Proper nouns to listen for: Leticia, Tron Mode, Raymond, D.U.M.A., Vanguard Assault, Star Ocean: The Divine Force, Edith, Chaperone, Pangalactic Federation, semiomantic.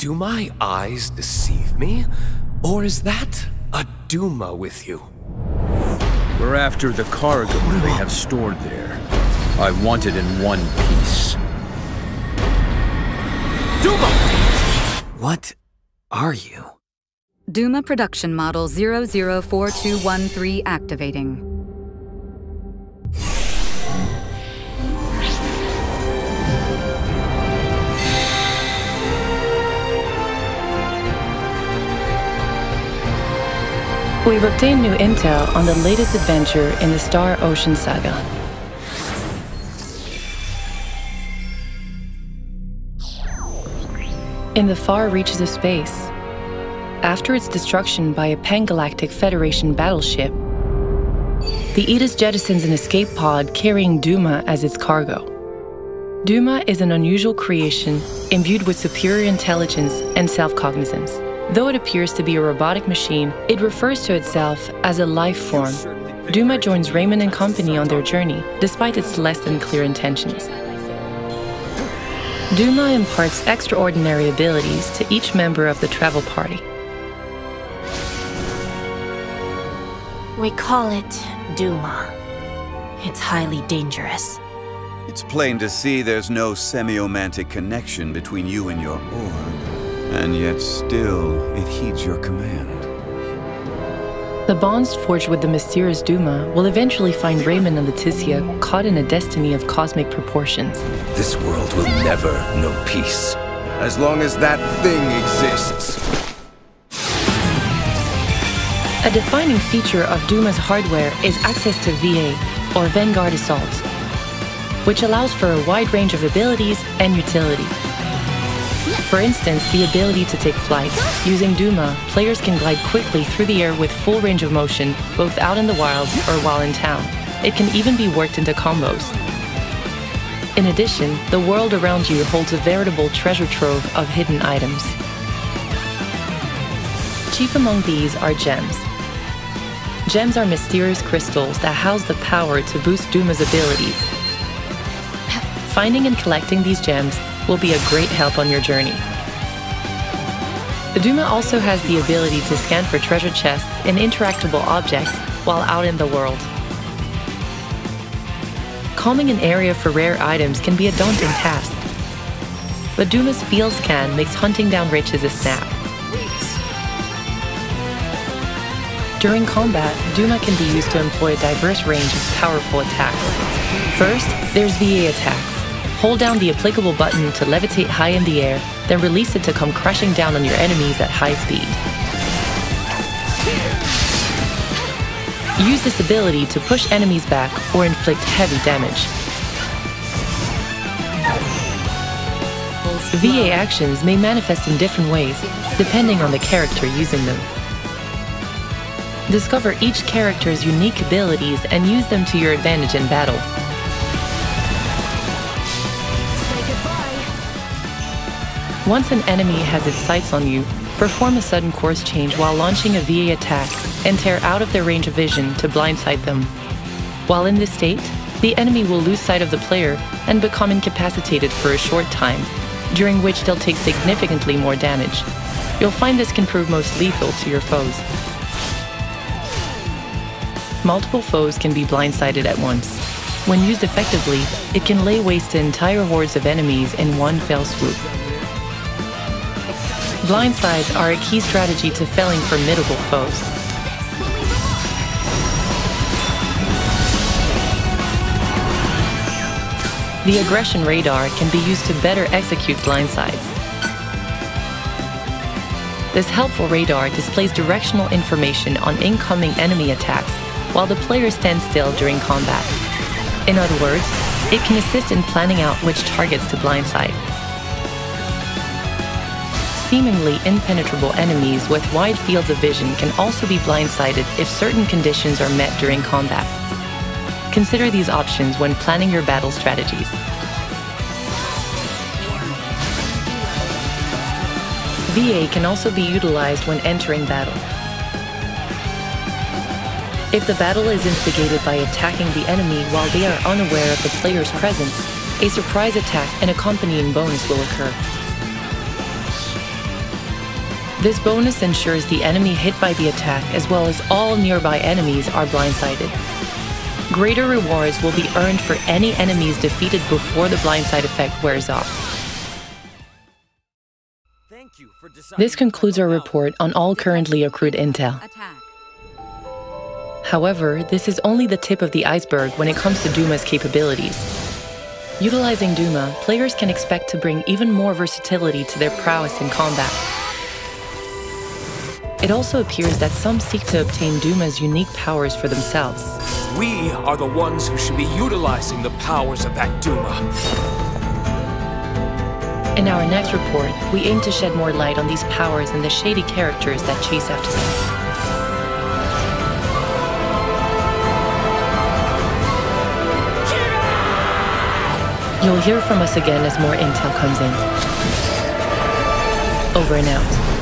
Do my eyes deceive me? Or is that a D.U.M.A. with you? We're after the cargo they have stored there. I want it in one piece. D.U.M.A.! What are you? D.U.M.A. production model 004213 activating. We've obtained new intel on the latest adventure in the Star Ocean Saga. In the far reaches of space, after its destruction by a Pangalactic Federation battleship, the Edith jettisons an escape pod carrying D.U.M.A. as its cargo. D.U.M.A. is an unusual creation imbued with superior intelligence and self-cognizance. Though it appears to be a robotic machine, it refers to itself as a life form. D.U.M.A. joins Raymond and company on their journey, despite its less than clear intentions. D.U.M.A. imparts extraordinary abilities to each member of the travel party. We call it D.U.M.A. It's highly dangerous. It's plain to see there's no semiomantic connection between you and your orb. And yet still, it heeds your command. The bonds forged with the mysterious D.U.M.A. will eventually find Raymond and Leticia caught in a destiny of cosmic proportions. This world will never know peace, as long as that thing exists. A defining feature of D.U.M.A.'s hardware is access to VA, or Vanguard Assault, which allows for a wide range of abilities and utility. For instance, the ability to take flight. Using D.U.M.A., players can glide quickly through the air with full range of motion, both out in the wild or while in town. It can even be worked into combos. In addition, the world around you holds a veritable treasure trove of hidden items. Chief among these are gems. Gems are mysterious crystals that house the power to boost D.U.M.A.'s abilities. Finding and collecting these gems will be a great help on your journey. D.U.M.A. also has the ability to scan for treasure chests and interactable objects while out in the world. Combing an area for rare items can be a daunting task, but D.U.M.A.'s field scan makes hunting down riches a snap. During combat, D.U.M.A. can be used to employ a diverse range of powerful attacks. First, there's VA attacks. Hold down the applicable button to levitate high in the air, then release it to come crashing down on your enemies at high speed. Use this ability to push enemies back or inflict heavy damage. VA actions may manifest in different ways, depending on the character using them. Discover each character's unique abilities and use them to your advantage in battle. Once an enemy has its sights on you, perform a sudden course change while launching a VA attack and tear out of their range of vision to blindside them. While in this state, the enemy will lose sight of the player and become incapacitated for a short time, during which they'll take significantly more damage. You'll find this can prove most lethal to your foes. Multiple foes can be blindsided at once. When used effectively, it can lay waste to entire hordes of enemies in one fell swoop. Blindsides are a key strategy to felling formidable foes. The aggression radar can be used to better execute blindsides. This helpful radar displays directional information on incoming enemy attacks while the player stands still during combat. In other words, it can assist in planning out which targets to blindside. Seemingly impenetrable enemies with wide fields of vision can also be blindsided if certain conditions are met during combat. Consider these options when planning your battle strategies. VA can also be utilized when entering battle. If the battle is instigated by attacking the enemy while they are unaware of the player's presence, a surprise attack and accompanying bonus will occur. This bonus ensures the enemy hit by the attack as well as all nearby enemies are blindsided. Greater rewards will be earned for any enemies defeated before the blindside effect wears off. This concludes our report on all currently accrued intel. However, this is only the tip of the iceberg when it comes to D.U.M.A.'s capabilities. Utilizing D.U.M.A., players can expect to bring even more versatility to their prowess in combat. It also appears that some seek to obtain D.U.M.A.'s unique powers for themselves. We are the ones who should be utilizing the powers of that D.U.M.A. In our next report, we aim to shed more light on these powers and the shady characters that chase after them. You'll hear from us again as more intel comes in. Over and out.